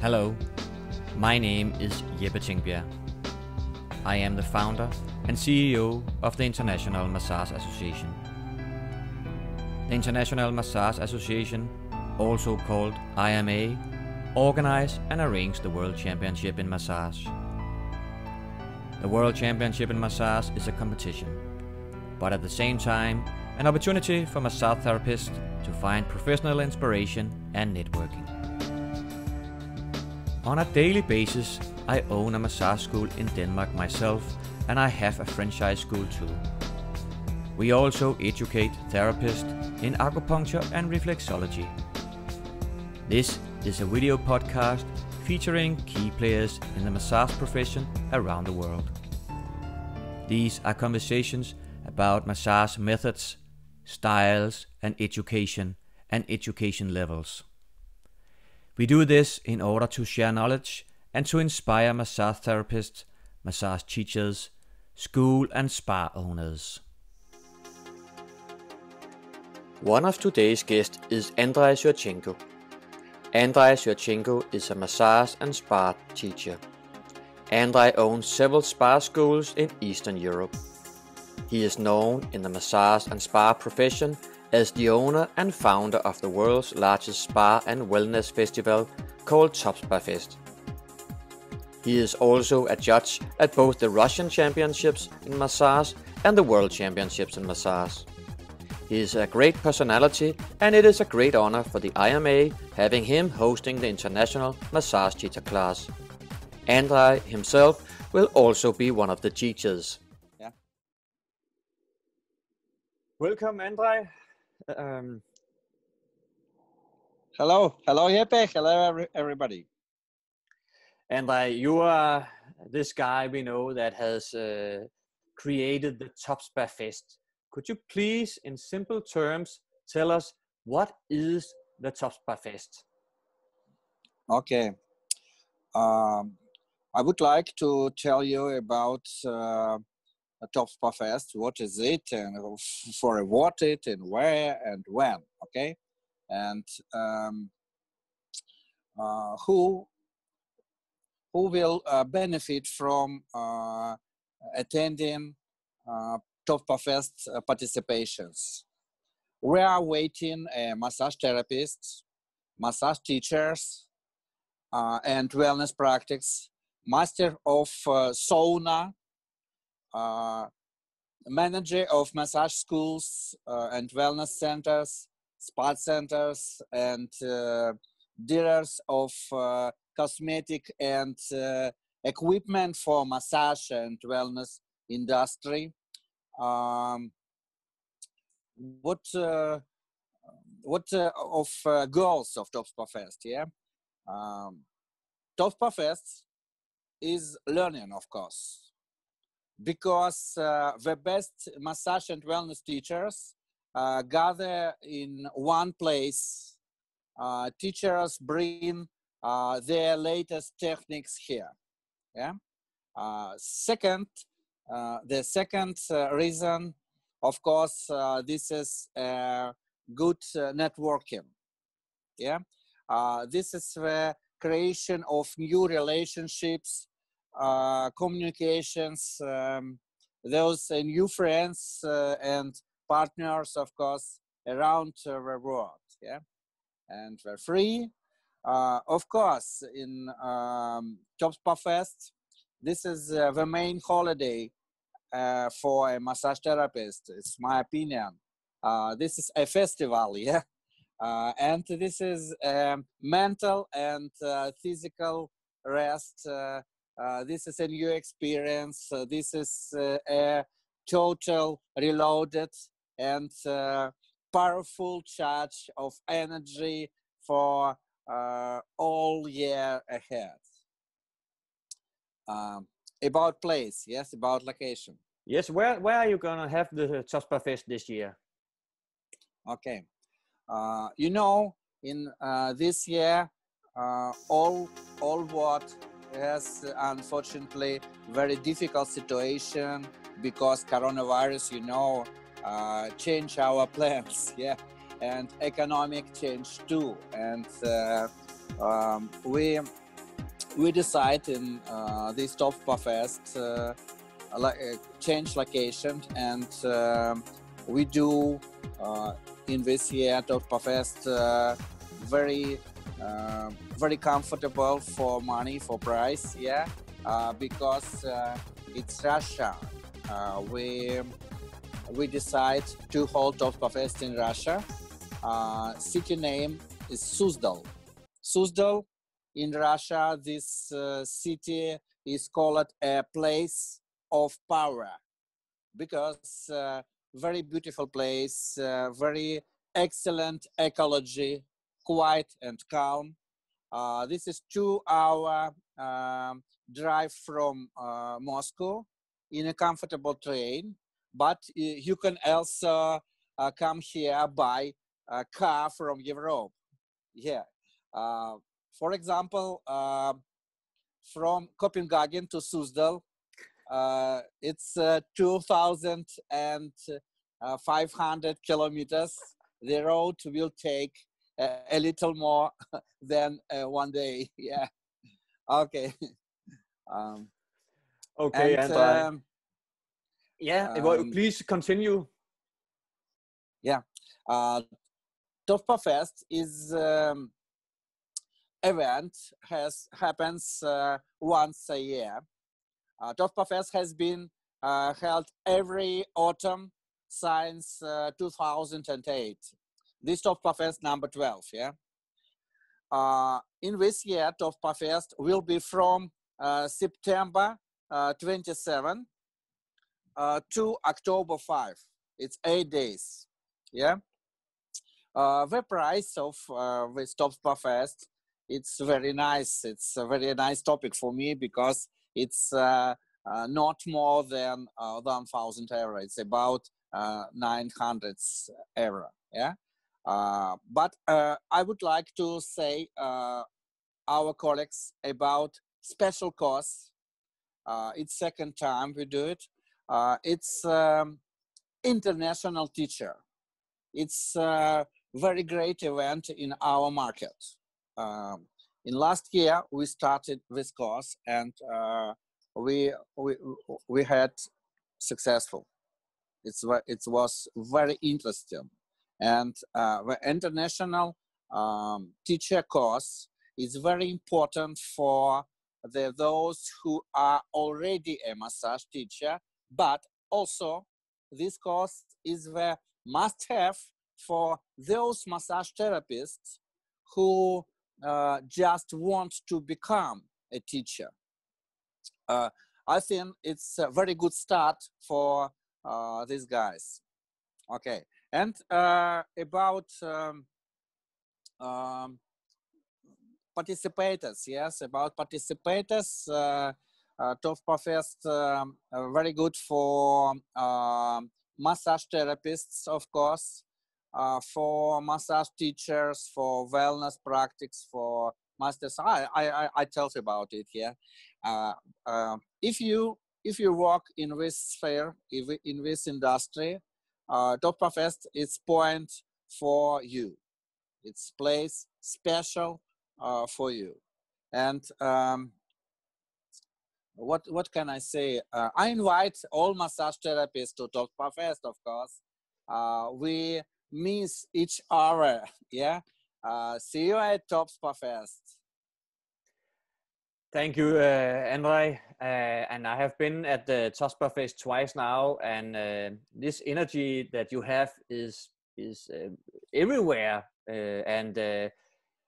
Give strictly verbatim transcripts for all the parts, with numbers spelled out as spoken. Hello, my name is Jeppe Tengbjerg. I am the founder and C E O of the International Massage Association. The International Massage Association, also called I M A, organizes and arranges the World Championship in Massage. The World Championship in Massage is a competition, but at the same time an opportunity for massage therapists to find professional inspiration and networking. On a daily basis, I own a massage school in Denmark myself, and I have a franchise school too. We also educate therapists in acupuncture and reflexology. This is a video podcast featuring key players in the massage profession around the world. These are conversations about massage methods, styles, and education, and education levels. We do this in order to share knowledge and to inspire massage therapists, massage teachers, school and spa owners. One of today's guests is Andrey Syrchenko. Andrey Syrchenko is a massage and spa teacher. Andrey owns several spa schools in Eastern Europe. He is known in the massage and spa profession as the owner and founder of the world's largest spa and wellness festival called Top Spa Fest. He is also a judge at both the Russian Championships in Massage and the World Championships in Massage. He is a great personality, and it is a great honor for the I M A having him hosting the International Massage Teacher Class. Andrey himself will also be one of the teachers. Yeah. Welcome, Andrey. Um, hello, hello Jeppe, hello everybody. And uh, you are this guy we know that has uh, created the Top Spa Fest. Could you please, in simple terms, tell us what is the Top Spa Fest? Okay, um, I would like to tell you about uh, a Top Spa Fest, what is it, and for what it, and where, and when, okay? And um, uh, who who will uh, benefit from uh, attending uh, Top Spa Fest uh, participations? We are waiting uh, massage therapists, massage teachers, uh, and wellness practice, master of uh, sauna, Uh, manager of massage schools uh, and wellness centers, spa centers, and uh, dealers of uh, cosmetic and uh, equipment for massage and wellness industry. Um, what uh, what uh, of uh, goals of Top Spa Fest? Yeah, um, Top Spa Fest is learning, of course, because uh, the best massage and wellness teachers uh, gather in one place. Uh, teachers bring uh, their latest techniques here. Yeah. Uh, second, uh, the second uh, reason, of course, uh, this is uh, good uh, networking. Yeah. Uh, this is the creation of new relationships, uh communications, um, those uh, new friends uh, and partners, of course, around uh, the world. Yeah. And for free, uh, of course, in um, Top Spa Fest, this is uh, the main holiday uh, for a massage therapist. It's my opinion. Uh, this is a festival. Yeah. Uh, and this is um, mental and uh, physical rest. uh, Uh, this is a new experience. Uh, this is uh, a total reloaded and uh, powerful charge of energy for uh, all year ahead. Um, about place, yes, about location. Yes, where, where are you gonna have the Top Spa Fest this year? Okay, uh, you know, in uh, this year, uh, all, all what has unfortunately very difficult situation because coronavirus, you know, uh, changed our plans, yeah, and economic change too. And uh, um, we we decide in uh, this Top Spa Fest uh, change location, and uh, we do uh, in this year Top Spa Fest uh, very uh, very comfortable for money, for price, yeah, uh, because uh, it's Russia. Uh, we we decide to hold Top Spa Fest in Russia. Uh, city name is Suzdal. Suzdal in Russia, this uh, city is called a place of power, because uh, very beautiful place, uh, very excellent ecology, quiet and calm. Uh, this is two hour uh, drive from uh, Moscow in a comfortable train, but uh, you can also uh, come here by a car from Europe. Yeah. Uh, for example, uh, from Copenhagen to Suzdal, uh, it's uh, two thousand five hundred kilometers. The road will take uh, a little more than uh, one day. Yeah. Okay. um, okay, and, and uh, um, yeah, um, well, please continue. Yeah. Uh, Top Spa Fest is um, event has happens uh, once a year. Uh, Top Spa Fest has been uh, held every autumn since uh, two thousand eight. This Top Spa Fest number twelve. Yeah. Uh, in this year, Top Spa Fest will be from uh, September uh, twenty-seventh uh, to October fifth. It's eight days. Yeah. Uh, the price of uh, this Top Spa Fest, it's very nice. It's a very nice topic for me, because it's uh, uh, not more than uh, one thousand euro. It's about uh, nine hundred euro. Yeah. Uh, but uh, I would like to say uh, our colleagues about special course. Uh, it's second time we do it. Uh, it's um, international teacher. It's a very great event in our market. Um, in last year, we started this course, and uh, we, we, we had successful. It's, it was very interesting. And uh, the international um, teacher course is very important for the, those who are already a massage teacher, but also this course is the must-have for those massage therapists who uh, just want to become a teacher. Uh, I think it's a very good start for uh, these guys. Okay, and uh, about um, um, participators, yes, about participators, uh, uh, Top Spa Fest um, uh, very good for uh, massage therapists, of course, uh, for massage teachers, for wellness practice, for masters. I I I tell you about it here. Uh, uh, if you if you work in this sphere, if in this industry, uh, Top Spa Fest is point for you. It's place special uh, for you. And um, What what can I say? Uh, I invite all massage therapists to Top Spa Fest, of course. Uh, we miss each other, yeah? Uh, see you at Top Spa Fest. Thank you, uh, Andrey. Uh, and I have been at the Top Spa Fest twice now, and uh, this energy that you have is, is uh, everywhere. Uh, and, uh,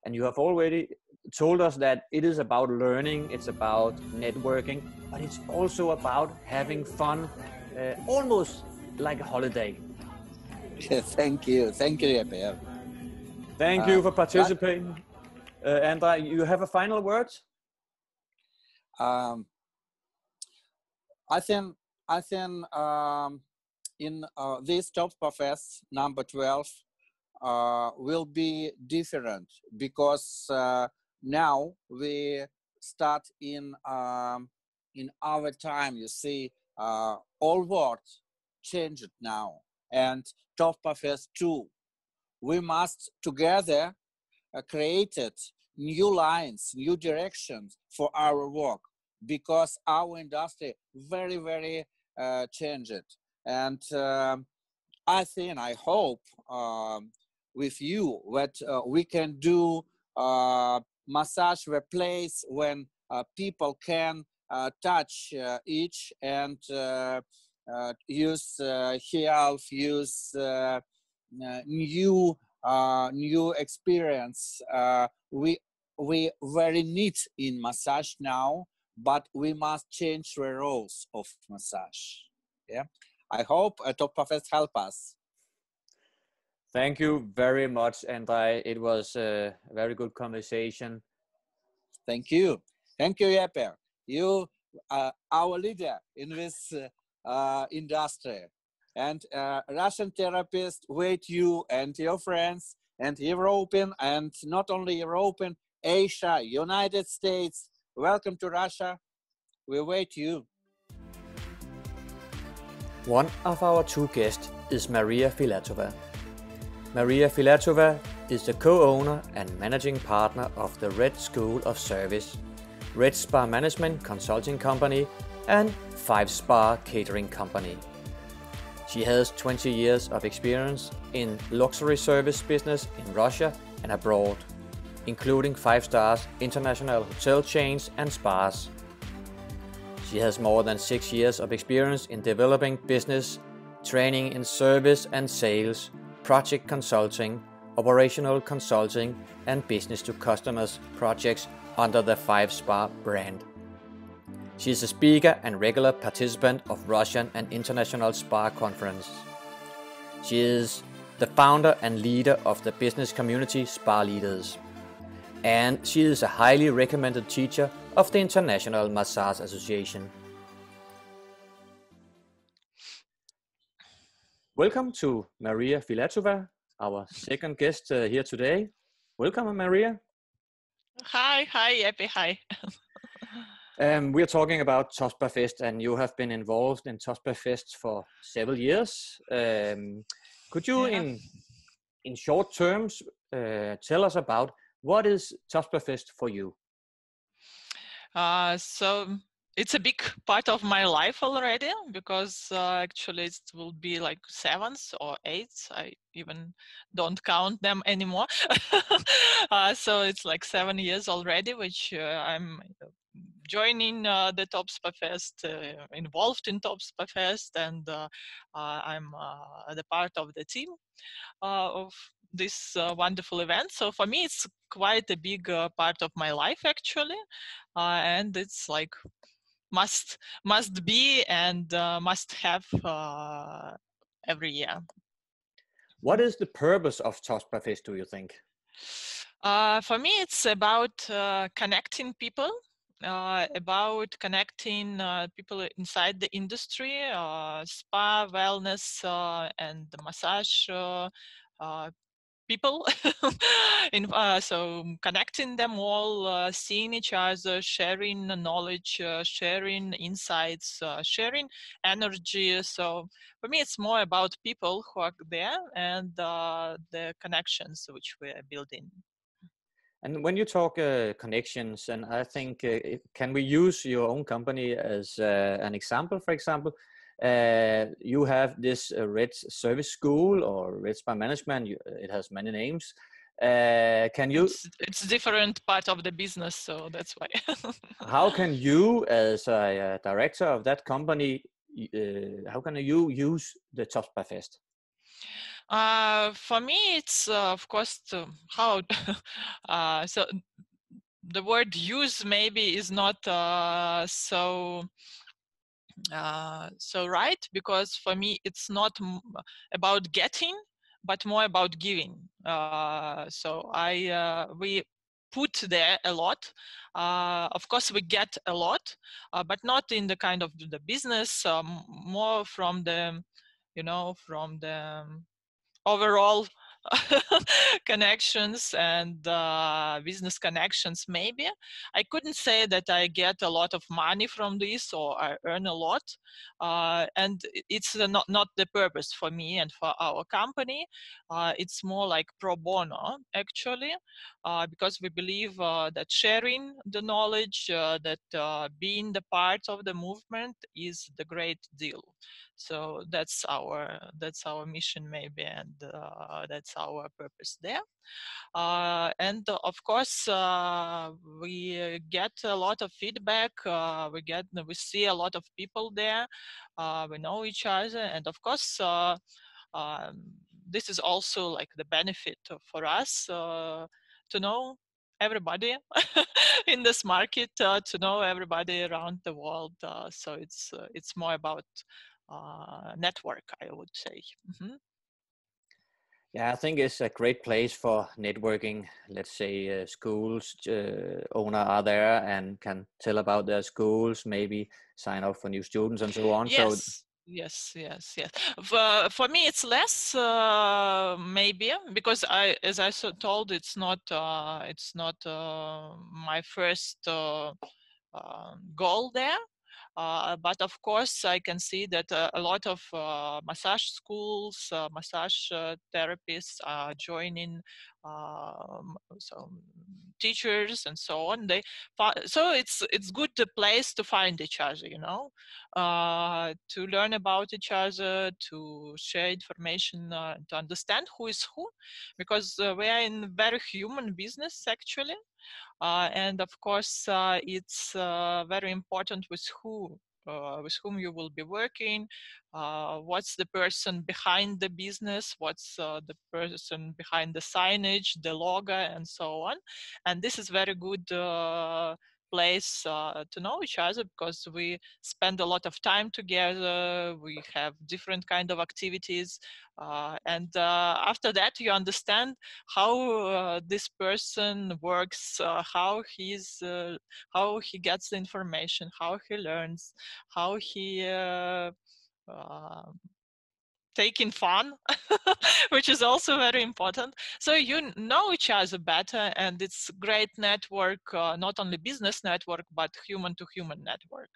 and you have already told us that it is about learning, it's about networking, but it's also about having fun, uh, almost like a holiday. Thank you. Thank you, Jeppe. Thank uh, you for participating. Uh, Andrey, you have a final word? Um, I think, I think um, in uh, this Top Spa Fest number twelve uh, will be different, because uh, now we start in um, in our time. You see, uh, all world changed now, and Top Spa Fest too. We must together uh, create it new lines, new directions for our work, because our industry very, very uh, changed. And uh, I think, I hope um, with you that uh, we can do uh, massage a place when uh, people can uh, touch uh, each and uh, uh, use uh, health, use uh, uh, new uh, new experience. Uh, we we very need in massage now, but we must change the roles of massage. Yeah, I hope uh, Top Spa Fest help us. Thank you very much, Andrey. It was a very good conversation. Thank you. Thank you, Jeppe. You are our leader in this uh, industry. And uh, Russian therapists wait you and your friends, and European, and not only European, Asia, United States. Welcome to Russia. We wait you. One of our two guests is Maria Filatova. Maria Filatova is the co-owner and managing partner of the Red School of Service, Red Spa Management Consulting Company and Five Spa Catering Company. She has twenty years of experience in luxury service business in Russia and abroad, including five-star international hotel chains and spas. She has more than six years of experience in developing business, training in service and sales, project consulting, operational consulting, and business to customers projects under the Five Spa brand. She is a speaker and regular participant of Russian and International Spa Conference. She is the founder and leader of the business community Spa Leaders. And she is a highly recommended teacher of the International Massage Association. Welcome to Maria Filatova, our second guest uh, here today. Welcome, Maria. Hi, hi, Jeppe, hi. um, we're talking about Top Spa Fest, and you have been involved in Top Spa Fest for several years. Um, could you, yeah. in, in short terms, uh, tell us about what is Top Spa Fest for you? Uh, so... It's a big part of my life already, because uh, actually it will be like seventh or eighth. I even don't count them anymore. uh, so it's like seven years already, which uh, I'm joining uh, the Top Spa Fest, uh, involved in Top Spa Fest, and uh, uh, I'm uh, the part of the team uh, of this uh, wonderful event. So for me, it's quite a big uh, part of my life actually, uh, and it's like must must be and uh, must have uh, every year. What is the purpose of Top Spa Fest, do you think? Uh, for me, it's about uh, connecting people, uh, about connecting uh, people inside the industry, uh, spa, wellness, uh, and the massage uh, uh, people. in, uh, so connecting them all, uh, seeing each other, sharing knowledge, uh, sharing insights, uh, sharing energy. So for me, it's more about people who are there and uh, the connections which we are building. And when you talk uh, connections, and I think, uh, can we use your own company as uh, an example? For example, Uh, you have this uh, Red Service School or Red Spa Management. You, it has many names. Uh, can you? It's, it's different part of the business, so that's why. How can you, as a, a director of that company, uh, how can you use the Top Spa Fest? Uh, for me, it's uh, of course uh, how. uh, so the word "use" maybe is not uh, so. Uh, so right, because for me it's not m about getting, but more about giving. Uh, so I uh, we put there a lot. Uh, of course, we get a lot, uh, but not in the kind of the business. Um, more from the, you know, from the overall connections and uh, business connections, maybe. I couldn't say that I get a lot of money from this or I earn a lot. Uh, and it's not, not the purpose for me and for our company. Uh, it's more like pro bono, actually, uh, because we believe uh, that sharing the knowledge, uh, that uh, being the part of the movement is the great deal. So that's our that's our mission, maybe, and uh, that's our purpose there. Uh, and of course, uh, we get a lot of feedback. Uh, we get we see a lot of people there. Uh, we know each other, and of course, uh, um, this is also like the benefit for us uh, to know everybody in this market, uh, to know everybody around the world. Uh, so it's uh, it's more about Uh, network, I would say. Mm-hmm. Yeah, I think it's a great place for networking. Let's say uh, schools uh, owner are there and can tell about their schools, maybe sign up for new students and so on. Yes. So Yes, yes, yes. For, for me, it's less uh, maybe because I, as I told, it's not uh, it's not uh, my first uh, uh, goal there. Uh, but of course, I can see that uh, a lot of uh, massage schools, uh, massage uh, therapists are joining, uh, so teachers and so on. They so it's it's good the place to find each other, you know, uh, to learn about each other, to share information, uh, to understand who is who, because uh, we are in very human business actually. Uh, and of course, uh, it's uh, very important with who, uh, with whom you will be working. Uh, what's the person behind the business? What's uh, the person behind the signage, the logo, and so on? And this is very good uh, place uh, to know each other, because we spend a lot of time together. We have different kind of activities, uh, and uh, after that you understand how uh, this person works, uh, how he's uh, how he gets the information, how he learns, how he uh, uh, taking fun, which is also very important. So you know each other better, and it's great network, uh, not only business network, but human to human network.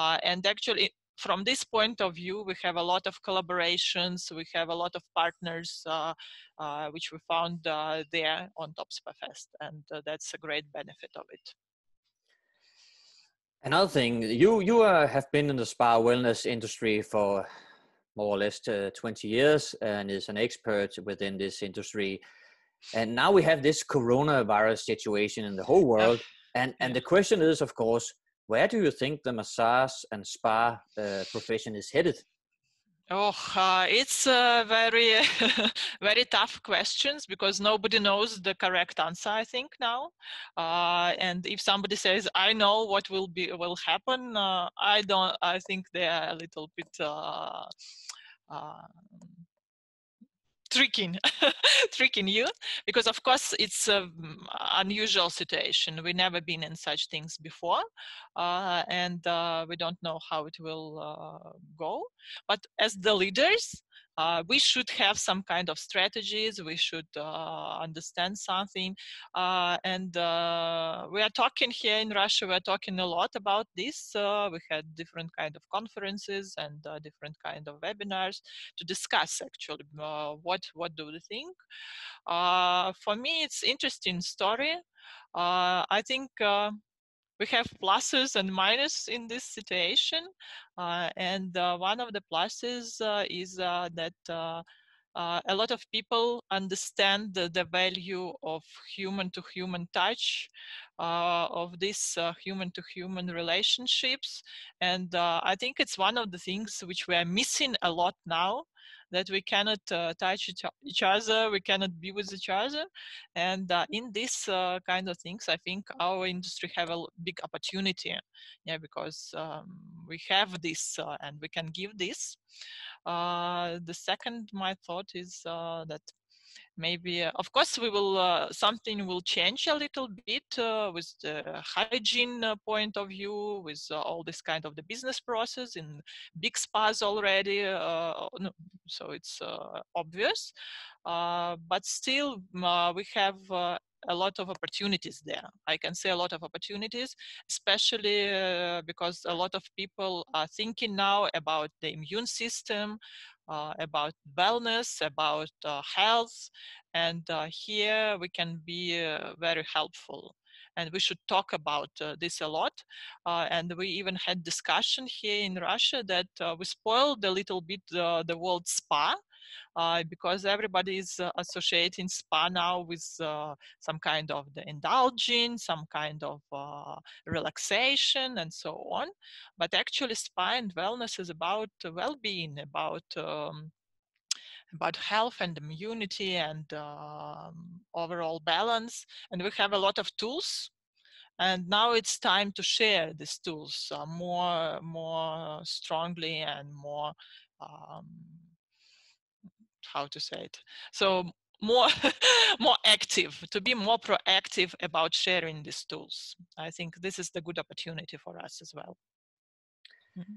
Uh, and actually, from this point of view, we have a lot of collaborations. We have a lot of partners, uh, uh, which we found uh, there on Top Spa Fest. And uh, that's a great benefit of it. Another thing, you, you uh, have been in the spa wellness industry for more or less uh, twenty years and is an expert within this industry. And now we have this coronavirus situation in the whole world. And, and the question is, of course, where do you think the massage and spa uh, profession is headed? Oh, uh, it's a very, very tough questions, because nobody knows the correct answer, I think, now. Uh, and if somebody says, I know what will be, will happen, uh, I don't, I think they are a little bit, uh, uh, tricking tricking you, because of course it's an unusual situation. We've never been in such things before, uh, and uh, we don't know how it will uh, go. But as the leaders, Uh, we should have some kind of strategies. We should uh, understand something. Uh, and uh, we are talking here in Russia, we are talking a lot about this. Uh, we had different kind of conferences and uh, different kind of webinars to discuss actually uh, what, what do we think. Uh, for me, it's interesting story. Uh, I think uh, we have pluses and minuses in this situation, uh, and uh, one of the pluses uh, is uh, that uh, uh, a lot of people understand the, the value of human-to-human touch, uh, of this uh, human-to-human relationships, and uh, I think it's one of the things which we are missing a lot now, that we cannot uh, touch each other, we cannot be with each other. And uh, in this uh, kind of things, I think our industry have a big opportunity, yeah, because um, we have this uh, and we can give this. Uh, the second, my thought is uh, that maybe, uh, of course, we will, uh, something will change a little bit uh, with the hygiene point of view, with uh, all this kind of the business process in big spas already. Uh, no, so it's uh, obvious, uh, but still uh, we have uh, a lot of opportunities there. I can say a lot of opportunities, especially uh, because a lot of people are thinking now about the immune system, uh, about wellness, about uh, health, and uh, here we can be uh, very helpful. And we should talk about uh, this a lot. Uh, and we even had discussion here in Russia that uh, we spoiled a little bit uh, the world spa, Uh, because everybody is uh, associating spa now with uh, some kind of the indulging, some kind of uh, relaxation and so on. But actually spa and wellness is about well-being, about um, about health and immunity and um, overall balance. And we have a lot of tools. And now it's time to share these tools uh, more, more strongly and more... Um, how to say it, so more more active, to be more proactive about sharing these tools. I think this is the good opportunity for us as well. Mm-hmm.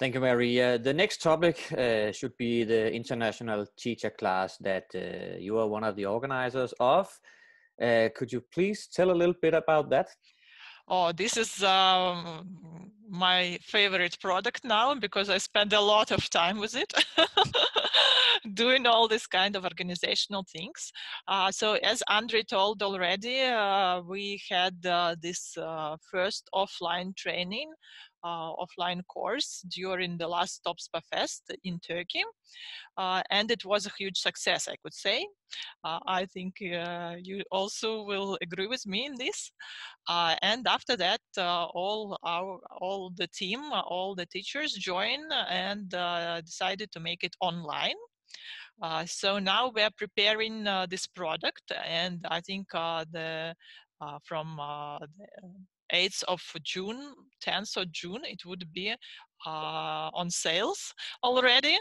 Thank you, Maria. The next topic uh, should be the international teacher class that uh, you are one of the organizers of. Uh, could you please tell a little bit about that? Oh, this is um, my favorite product now, because I spend a lot of time with it, doing all this kind of organizational things. Uh, so as Andrey told already, uh, we had uh, this uh, first offline training, uh, offline course during the last Top Spa Fest in Turkey. Uh, and it was a huge success, I could say. Uh, I think uh, you also will agree with me in this. Uh, and after that, uh, all our, all the team, all the teachers joined and uh, decided to make it online. Uh, so now we are preparing uh, this product, and I think uh, the uh, from uh, the eighth of June, tenth of June, it would be uh, on sales already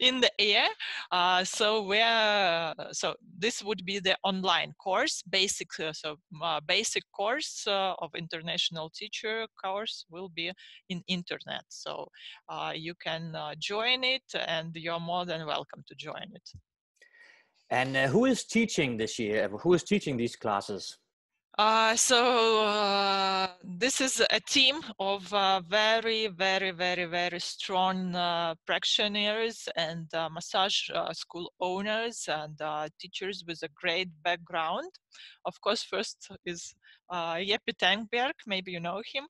in the air. Uh, so we're so this would be the online course, basic uh, so uh, basic course uh, of international teacher course will be in internet. So uh, you can uh, join it, and you're more than welcome to join it. And uh, who is teaching this year? Who is teaching these classes? Uh, so uh, this is a team of uh, very, very, very, very strong uh, practitioners and uh, massage uh, school owners and uh, teachers with a great background. Of course, first is uh, Jeppe Tengbjerg, maybe you know him.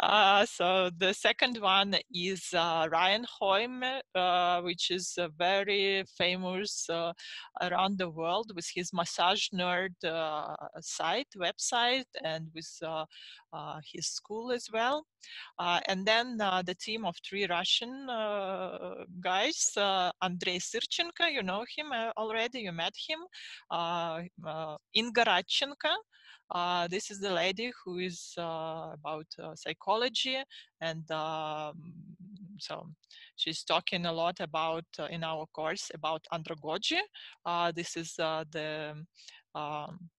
Uh, so the second one is uh, Ryan Hoyme, uh, which is uh, very famous uh, around the world with his Massage Nerd uh, site, website, and with uh, uh, his school as well. Uh, and then uh, the team of three Russian uh, guys, uh, Andrey Syrchenko, you know him uh, already, you met him, uh, uh, Inga Radchenko. Uh, this is the lady who is uh, about uh, psychology, and uh, so she's talking a lot about, uh, in our course, about andragogy. Uh, this is uh, the um,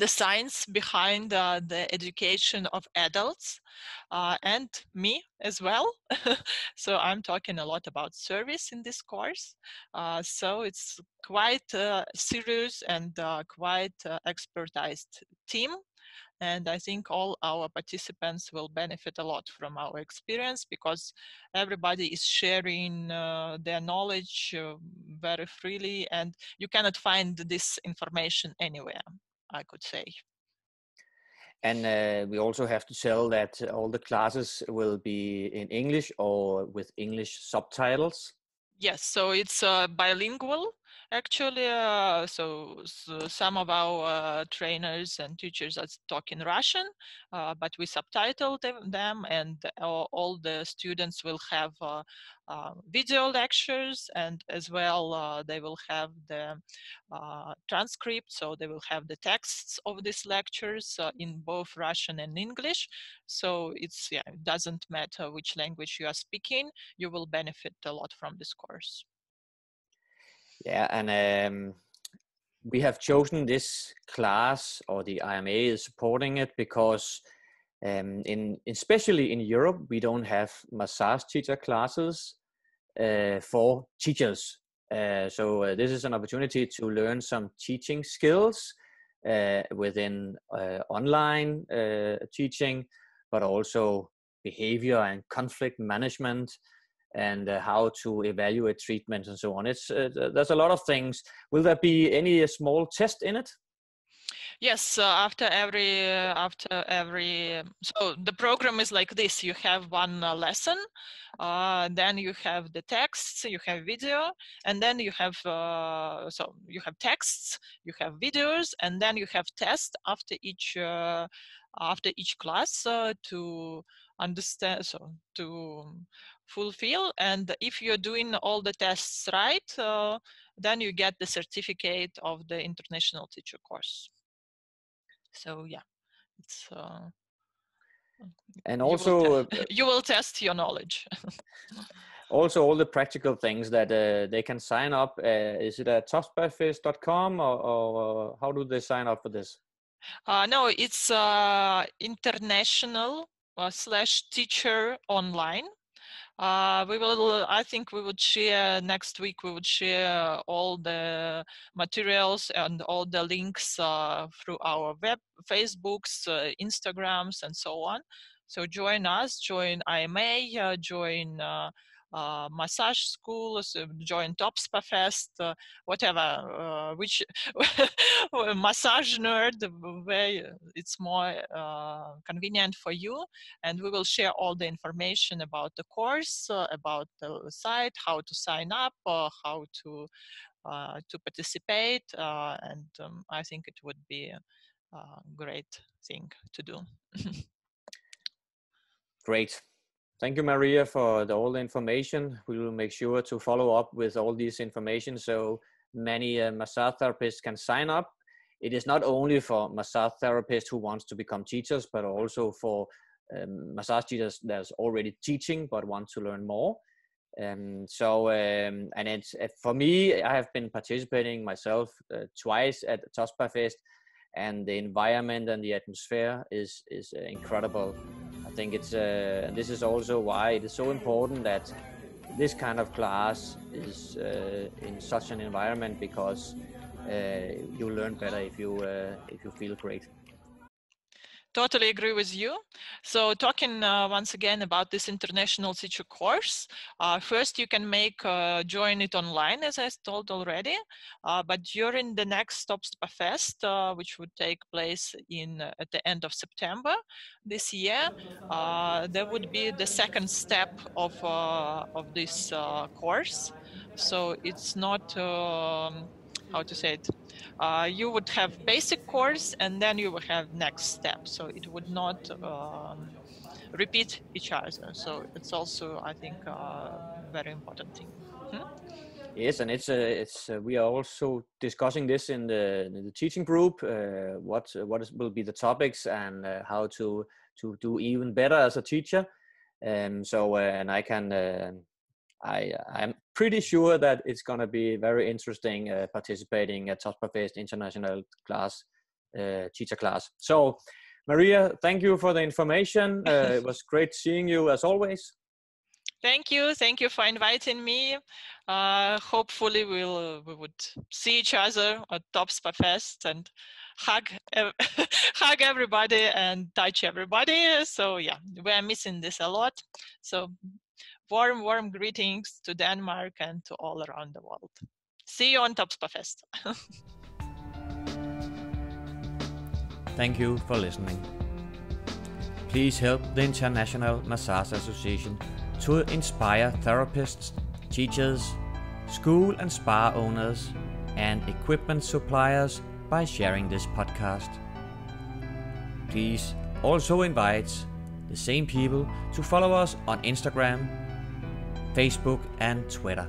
the science behind uh, the education of adults, uh, and me as well. So I'm talking a lot about service in this course. Uh, so it's quite uh, serious and uh, quite uh, expertized team. And I think all our participants will benefit a lot from our experience, because everybody is sharing uh, their knowledge uh, very freely, and you cannot find this information anywhere, I could say. And uh, we also have to tell that all the classes will be in English or with English subtitles. Yes, so it's uh, bilingual actually. Uh, so, so some of our uh, trainers and teachers are talking Russian, uh, but we subtitle them, them and all, all the students will have uh, uh, video lectures, and as well uh, they will have the uh, transcript, so they will have the texts of these lectures uh, in both Russian and English. So it's, yeah, it doesn't matter which language you are speaking, you will benefit a lot from this course. Yeah, and um, we have chosen this class, or the I M A is supporting it, because um, in especially in Europe, we don't have massage teacher classes uh, for teachers. Uh, so uh, this is an opportunity to learn some teaching skills uh, within uh, online uh, teaching, but also behavior and conflict management, and uh, how to evaluate treatments and so on. It's uh, there's a lot of things. Will there be any uh, small test in it? Yes, uh, after every uh, after every uh, so the program is like this. You have one uh, lesson, uh, then you have the texts, you have video, and then you have uh, so you have texts, you have videos, and then you have tests after each uh, after each class uh, to understand, so to fulfill. And if you're doing all the tests right, uh, then you get the certificate of the international teacher course. So yeah, it's uh, and also you will, uh, you will test your knowledge. Also all the practical things that uh, they can sign up. Uh, is it at top spa fest dot com, or, or how do they sign up for this? Uh, no, it's uh, international uh, slash teacher online. Uh, we will, I think we would share next week, we would share all the materials and all the links uh, through our web, Facebooks, uh, Instagrams, and so on. So join us, join I M A, uh, join uh, uh, massage schools, uh, join Top Spa Fest, uh, whatever, uh, which Massage Nerd, where it's more uh, convenient for you. And we will share all the information about the course, uh, about the site, how to sign up, uh, how to uh, to participate. Uh, and um, I think it would be a, a great thing to do. Great. Thank you, Maria, for the, all the information. We will make sure to follow up with all these information so many uh, massage therapists can sign up. It is not only for massage therapists who wants to become teachers, but also for um, massage teachers that's already teaching but want to learn more. Um, so, um, and it's for me, I have been participating myself uh, twice at Top Spa Fest, and the environment and the atmosphere is is incredible. I think it's uh, this is also why it is so important that this kind of class is uh, in such an environment, because uh, you learn better if you uh, if you feel great. Totally agree with you. So talking uh, once again about this international teacher course, uh, first you can make uh, join it online, as I told already, uh, but during the next Top Spa Fest, uh, which would take place in uh, at the end of September this year, uh, there would be the second step of, uh, of this uh, course. So it's not, um, how to say it, uh, you would have basic course and then you would have next step. So it would not um, repeat each other. So it's also, I think, a uh, very important thing. Hmm? Yes, and it's, uh, it's uh, we are also discussing this in the, in the teaching group, uh, what, what is, will be the topics, and uh, how to, to do even better as a teacher. Um, so, uh, and I can... Uh, I, I'm pretty sure that it's going to be very interesting uh, participating at Top Spa Fest International class, uh, teacher class. So, Maria, thank you for the information. Uh, it was great seeing you as always. Thank you. Thank you for inviting me. Uh, hopefully, we'll, we would see each other at Top Spa Fest and hug, ev hug everybody and touch everybody. So, yeah, we're missing this a lot. So, warm, warm greetings to Denmark and to all around the world. See you on Top Spa Fest. Thank you for listening. Please help the International Massage Association to inspire therapists, teachers, school and spa owners, and equipment suppliers by sharing this podcast. Please also invite the same people to follow us on Instagram, Facebook, and Twitter.